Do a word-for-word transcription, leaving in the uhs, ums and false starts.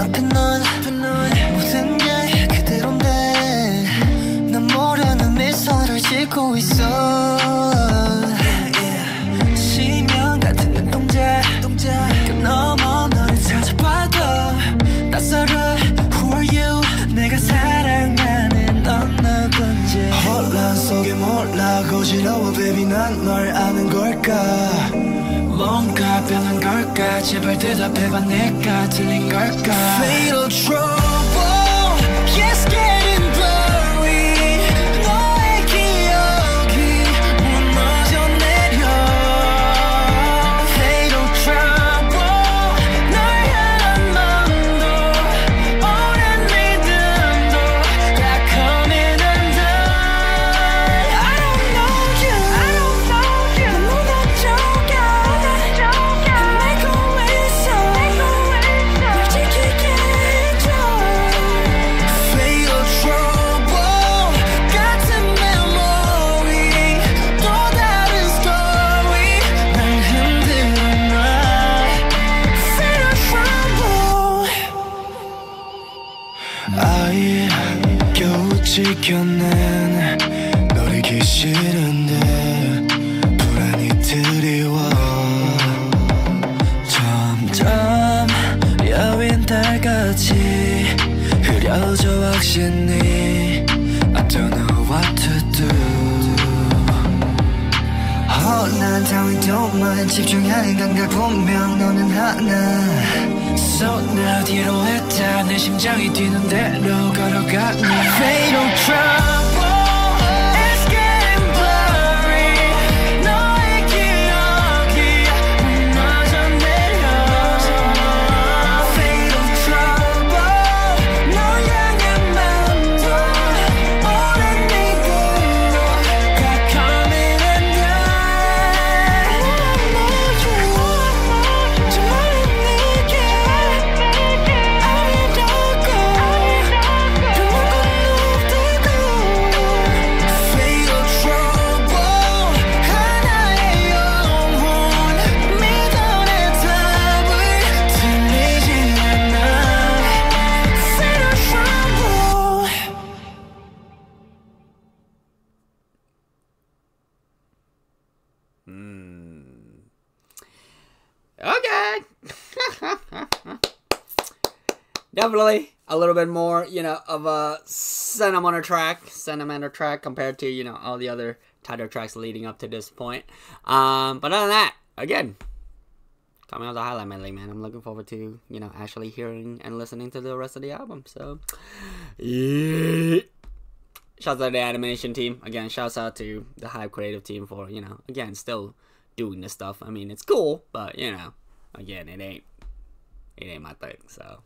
앞에 넌 모든 게 그대로인데 난 모르는 미소를 짓고 있어. 심연 같은 눈동자 그 너머 너를 찾아봐도 낯설어. Who are you? 내가 사랑하는 넌 누군지 혼란 속에 몰라. 고지러워 baby 난 널 아는 걸까? 뭔가 변한 걸까? 제발 대답해봐. 내가 틀린 걸까? Fatal trouble, yes, getting blurry. 너의 기억이 무너져 내려. Fatal trouble, 널 향한 마음도 오랜 믿음도 다 coming undone. I don't know you, I don't know you. 난 무너져가. 아예 겨우 지켜낸 널 잊기 싫은데 불안이 드리워. 점점 여윈 달같이 흐려져 확신이. I don't know what to do. 헛난 따윈도만 집중하는 감각 분명 너는 하나. So now 뒤로 했다. 내 심장이 뛰는 대로 걸어가. Fatal trouble. Mm. Okay. Definitely a little bit more, you know, of a sentimental track, sentimental track compared to, you know, all the other title tracks leading up to this point. Um, but other than that, again, coming out the highlight medley, man. I'm looking forward to, you know, actually hearing and listening to the rest of the album. So, yeah. Shouts out to the animation team. Again, shouts out to the Hype creative team for, you know, again, still doing this stuff. I mean, it's cool, but, you know, again, it ain't, it ain't my thing, so.